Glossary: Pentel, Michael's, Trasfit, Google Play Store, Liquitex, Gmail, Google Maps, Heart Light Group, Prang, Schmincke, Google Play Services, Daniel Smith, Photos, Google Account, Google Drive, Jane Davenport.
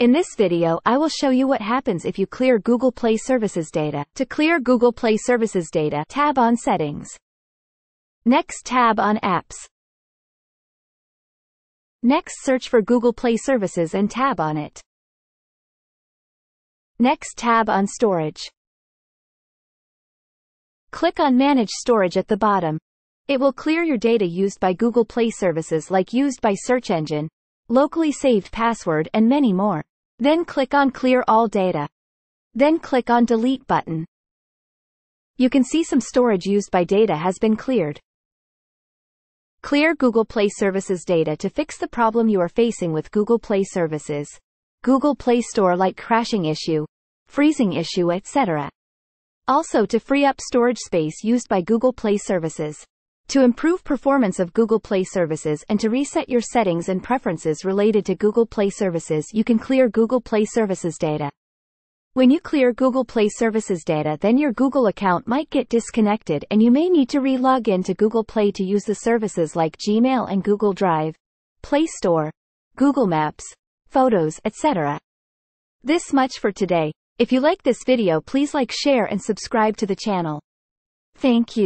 In this video I will show you what happens if you clear Google Play Services data. To clear Google Play Services data, tab on Settings. Next, tab on Apps. Next, search for Google Play Services and tab on it. Next, tab on Storage. Click on Manage Storage at the bottom. It will clear your data used by Google Play Services, like used by search engine, locally saved password, and many more. Then click on Clear All Data. Then click on Delete button. You can see some storage used by data has been cleared. Clear Google Play Services data to fix the problem you are facing with Google Play Services. Google Play Store, like crashing issue, freezing issue, etc. Also to free up storage space used by Google Play Services. To improve performance of Google Play Services and to reset your settings and preferences related to Google Play Services, you can clear Google Play Services data. When you clear Google Play Services data, then your Google account might get disconnected and you may need to re-log in to Google Play to use the services like Gmail and Google Drive, Play Store, Google Maps, Photos, etc. This much for today. If you like this video, please like, share and subscribe to the channel. Thank you.